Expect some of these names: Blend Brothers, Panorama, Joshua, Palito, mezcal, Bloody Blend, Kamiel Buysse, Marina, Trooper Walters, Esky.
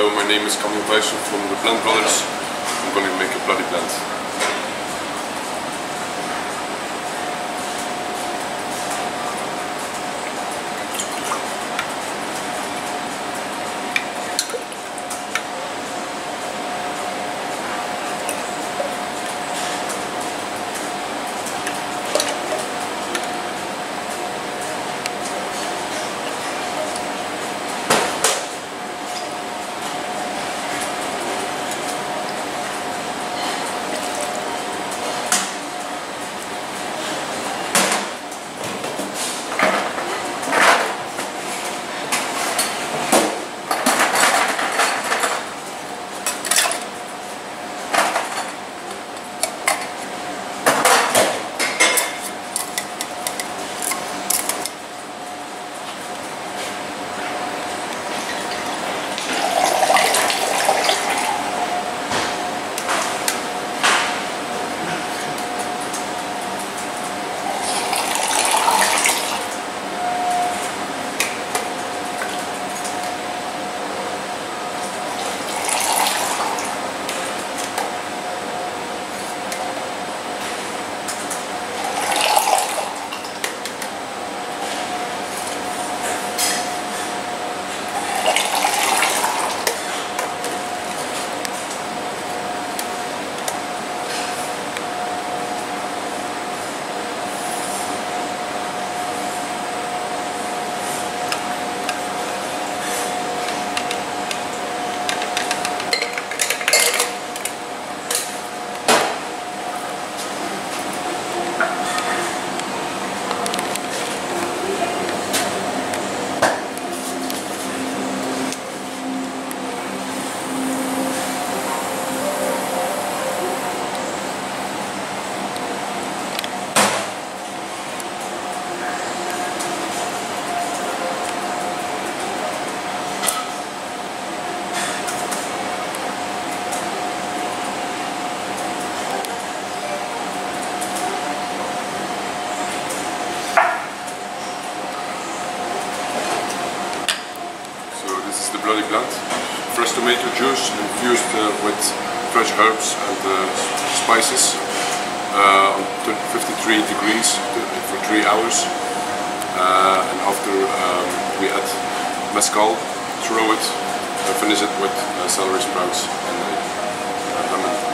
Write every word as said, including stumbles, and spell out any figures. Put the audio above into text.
Hello, my name is Kamiel Buysse from the Blend Brothers. I'm going to make a Bloody Blend. This is the Bloody Blend. Fresh tomato juice infused uh, with fresh herbs and uh, spices uh, on fifty-three degrees for three hours. Uh, and after um, we add mezcal, throw it, and finish it with uh, celery sprouts and uh, lemon.